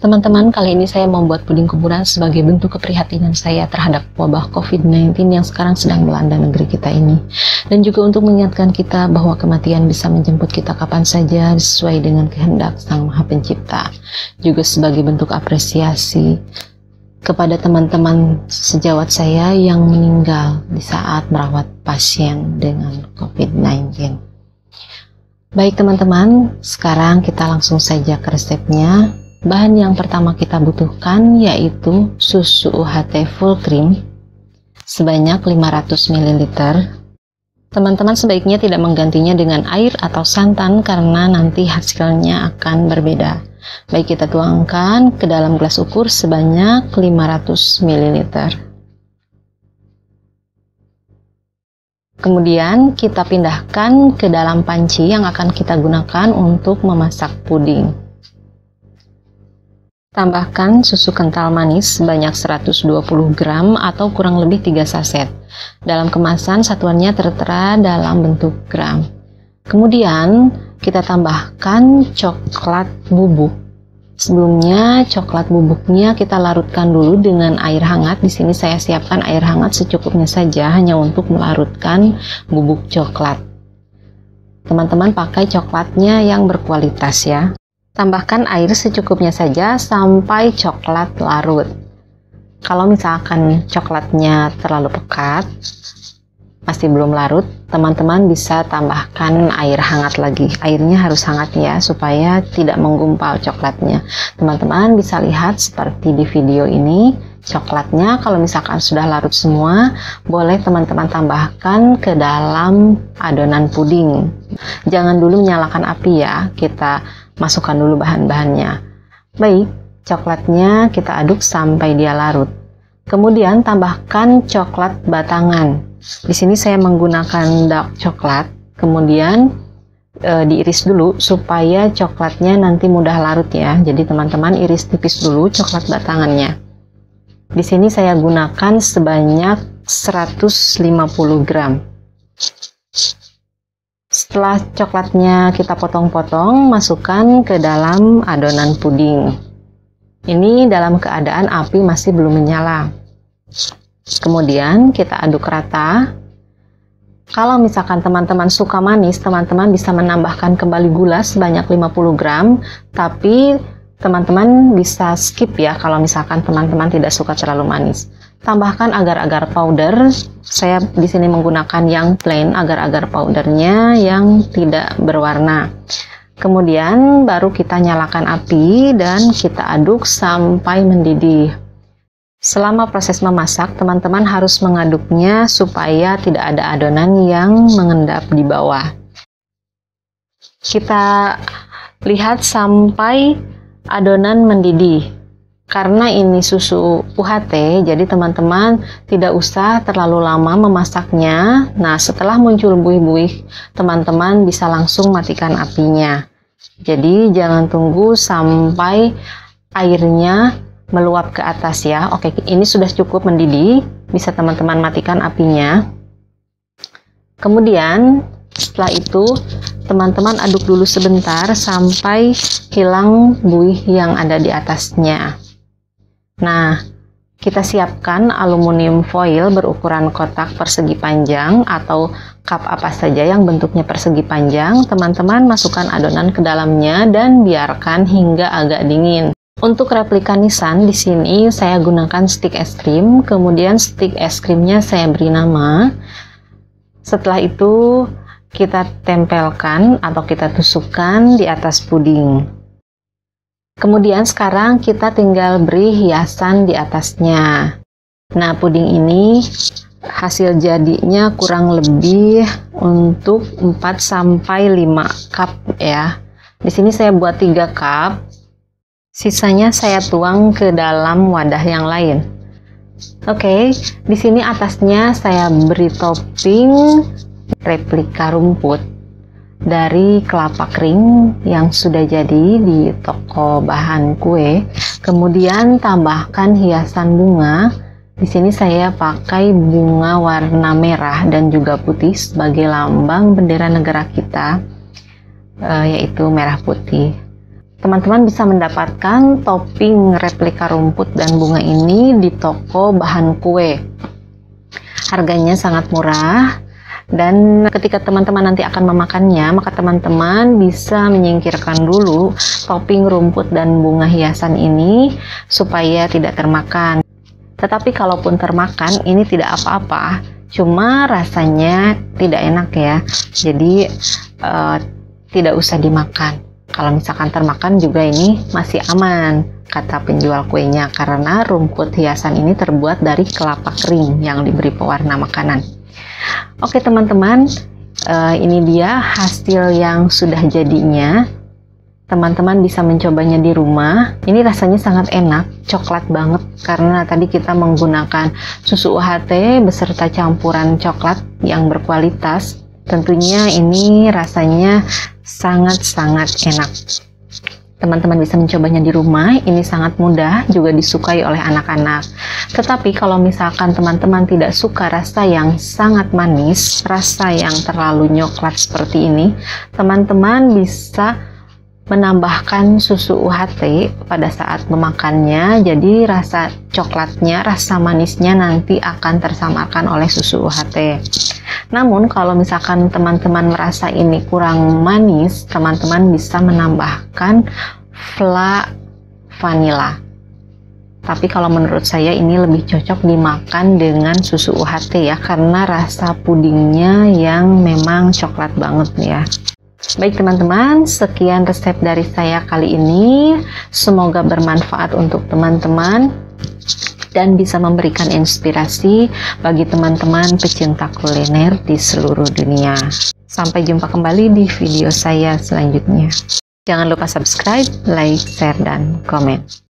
Teman-teman, kali ini saya membuat puding kuburan sebagai bentuk keprihatinan saya terhadap wabah COVID-19 yang sekarang sedang melanda negeri kita ini. Dan juga untuk mengingatkan kita bahwa kematian bisa menjemput kita kapan saja sesuai dengan kehendak Sang Maha Pencipta. Juga sebagai bentuk apresiasi kepada teman-teman sejawat saya yang meninggal di saat merawat pasien dengan COVID-19. Baik teman-teman, sekarang kita langsung saja ke resepnya. Bahan yang pertama kita butuhkan yaitu susu UHT full cream sebanyak 500 ml. Teman-teman sebaiknya tidak menggantinya dengan air atau santan karena nanti hasilnya akan berbeda. Baik, kita tuangkan ke dalam gelas ukur sebanyak 500 ml. Kemudian kita pindahkan ke dalam panci yang akan kita gunakan untuk memasak puding. Tambahkan susu kental manis sebanyak 120 gram atau kurang lebih 3 saset. Dalam kemasan satuannya tertera dalam bentuk gram. Kemudian kita tambahkan coklat bubuk. Sebelumnya coklat bubuknya kita larutkan dulu dengan air hangat. Di sini saya siapkan air hangat secukupnya saja hanya untuk melarutkan bubuk coklat. Teman-teman pakai coklatnya yang berkualitas ya. Tambahkan air secukupnya saja sampai coklat larut. Kalau misalkan coklatnya terlalu pekat, masih belum larut, teman-teman bisa tambahkan air hangat lagi. Airnya harus hangat ya, supaya tidak menggumpal coklatnya. Teman-teman bisa lihat seperti di video ini, coklatnya kalau misalkan sudah larut semua, boleh teman-teman tambahkan ke dalam adonan puding. Jangan dulu menyalakan api ya, kita masukkan dulu bahan-bahannya. Baik, coklatnya kita aduk sampai dia larut. Kemudian tambahkan coklat batangan. Di sini saya menggunakan dark coklat, kemudian diiris dulu supaya coklatnya nanti mudah larut ya. Jadi teman-teman iris tipis dulu coklat batangannya. Di sini saya gunakan sebanyak 150 gram. Setelah coklatnya kita potong-potong, masukkan ke dalam adonan puding. Ini dalam keadaan api masih belum menyala. Kemudian kita aduk rata. Kalau misalkan teman-teman suka manis, teman-teman bisa menambahkan kembali gula sebanyak 50 gram, tapi teman-teman bisa skip ya kalau misalkan teman-teman tidak suka terlalu manis. Tambahkan agar-agar powder. Saya di sini menggunakan yang plain, agar-agar powdernya yang tidak berwarna. Kemudian baru kita nyalakan api dan kita aduk sampai mendidih. Selama proses memasak, teman-teman harus mengaduknya supaya tidak ada adonan yang mengendap di bawah. Kita lihat sampai adonan mendidih. Karena ini susu UHT, jadi teman-teman tidak usah terlalu lama memasaknya. Nah, setelah muncul buih-buih, teman-teman bisa langsung matikan apinya. Jadi, jangan tunggu sampai airnya meluap ke atas ya. Oke, ini sudah cukup mendidih, bisa teman-teman matikan apinya. Kemudian, setelah itu, teman-teman aduk dulu sebentar sampai hilang buih yang ada di atasnya. Nah, kita siapkan aluminium foil berukuran kotak persegi panjang atau cup apa saja yang bentuknya persegi panjang. Teman-teman masukkan adonan ke dalamnya dan biarkan hingga agak dingin. Untuk replika nisan di sini saya gunakan stik es krim, kemudian stik es krimnya saya beri nama. Setelah itu kita tempelkan atau kita tusukkan di atas puding. Kemudian sekarang kita tinggal beri hiasan di atasnya. Nah, puding ini hasil jadinya kurang lebih untuk 4 sampai 5 cup ya. Di sini saya buat 3 cup. Sisanya saya tuang ke dalam wadah yang lain. Oke, di sini atasnya saya beri topping replika rumput dari kelapa kering yang sudah jadi di toko bahan kue. Kemudian tambahkan hiasan bunga. Di sini saya pakai bunga warna merah dan juga putih sebagai lambang bendera negara kita, yaitu merah putih. Teman-teman bisa mendapatkan topping replika rumput dan bunga ini di toko bahan kue. Harganya sangat murah, dan ketika teman-teman nanti akan memakannya, maka teman-teman bisa menyingkirkan dulu topping rumput dan bunga hiasan ini supaya tidak termakan. Tetapi kalaupun termakan, ini tidak apa-apa, cuma rasanya tidak enak ya, jadi tidak usah dimakan. Kalau misalkan termakan juga ini masih aman, kata penjual kuenya, karena rumput hiasan ini terbuat dari kelapa kering yang diberi pewarna makanan. Oke teman-teman, ini dia hasil yang sudah jadinya. Teman-teman bisa mencobanya di rumah. Ini rasanya sangat enak, coklat banget, karena tadi kita menggunakan susu UHT beserta campuran coklat yang berkualitas. Tentunya ini rasanya sangat-sangat enak. Teman-teman bisa mencobanya di rumah, ini sangat mudah, juga disukai oleh anak-anak. Tetapi kalau misalkan teman-teman tidak suka rasa yang sangat manis, rasa yang terlalu nyoklat seperti ini, teman-teman bisa menambahkan susu UHT pada saat memakannya, jadi rasa coklatnya, rasa manisnya nanti akan tersamarkan oleh susu UHT. Namun kalau misalkan teman-teman merasa ini kurang manis, teman-teman bisa menambahkan flake vanila. Tapi kalau menurut saya ini lebih cocok dimakan dengan susu UHT ya, karena rasa pudingnya yang memang coklat banget ya. Baik teman-teman, sekian resep dari saya kali ini. Semoga bermanfaat untuk teman-teman dan bisa memberikan inspirasi bagi teman-teman pecinta kuliner di seluruh dunia. Sampai jumpa kembali di video saya selanjutnya. Jangan lupa subscribe, like, share, dan komen.